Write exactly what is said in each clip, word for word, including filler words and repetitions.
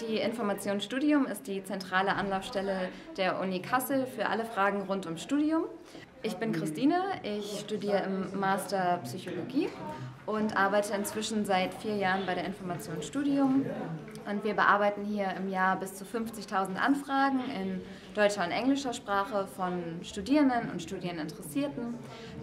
Die Information Studium ist die zentrale Anlaufstelle der Uni Kassel für alle Fragen rund ums Studium. Ich bin Christine, ich studiere im Master Psychologie und arbeite inzwischen seit vier Jahren bei der Information Studium. Und wir bearbeiten hier im Jahr bis zu fünfzigtausend Anfragen in deutscher und englischer Sprache von Studierenden und Studieninteressierten.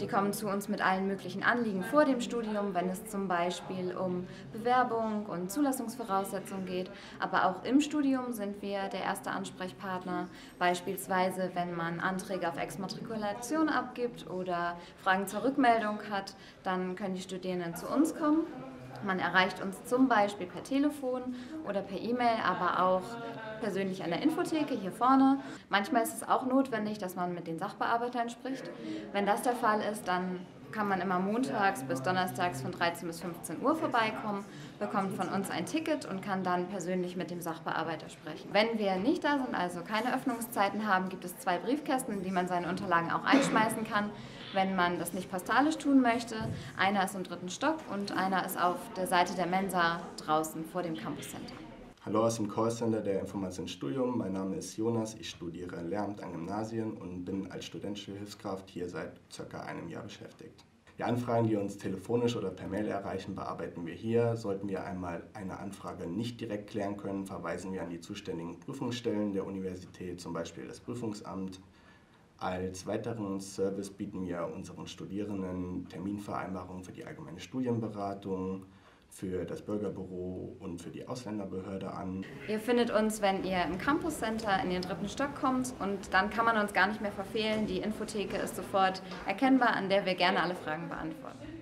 Die kommen zu uns mit allen möglichen Anliegen vor dem Studium, wenn es zum Beispiel um Bewerbung und Zulassungsvoraussetzungen geht. Aber auch im Studium sind wir der erste Ansprechpartner, beispielsweise wenn man Anträge auf Exmatrikulation abgibt oder Fragen zur Rückmeldung hat, dann können die Studierenden zu uns kommen. Man erreicht uns zum Beispiel per Telefon oder per E-Mail, aber auch persönlich an der Infotheke hier vorne. Manchmal ist es auch notwendig, dass man mit den Sachbearbeitern spricht. Wenn das der Fall ist, dann kann man immer montags bis donnerstags von dreizehn bis fünfzehn Uhr vorbeikommen, bekommt von uns ein Ticket und kann dann persönlich mit dem Sachbearbeiter sprechen. Wenn wir nicht da sind, also keine Öffnungszeiten haben, gibt es zwei Briefkästen, in die man seine Unterlagen auch einschmeißen kann, wenn man das nicht postalisch tun möchte. Einer ist im dritten Stock und einer ist auf der Seite der Mensa draußen vor dem Campus Center. Hallo aus dem Callcenter der Informationsstudium. Mein Name ist Jonas, ich studiere Lehramt an Gymnasien und bin als studentische Hilfskraft hier seit circa einem Jahr beschäftigt. Die Anfragen, die uns telefonisch oder per Mail erreichen, bearbeiten wir hier. Sollten wir einmal eine Anfrage nicht direkt klären können, verweisen wir an die zuständigen Prüfungsstellen der Universität, zum Beispiel das Prüfungsamt. Als weiteren Service bieten wir unseren Studierenden Terminvereinbarungen für die allgemeine Studienberatung, für das Bürgerbüro und für die Ausländerbehörde an. Ihr findet uns, wenn ihr im Campus Center in den dritten Stock kommt, und dann kann man uns gar nicht mehr verfehlen. Die Infotheke ist sofort erkennbar, an der wir gerne alle Fragen beantworten.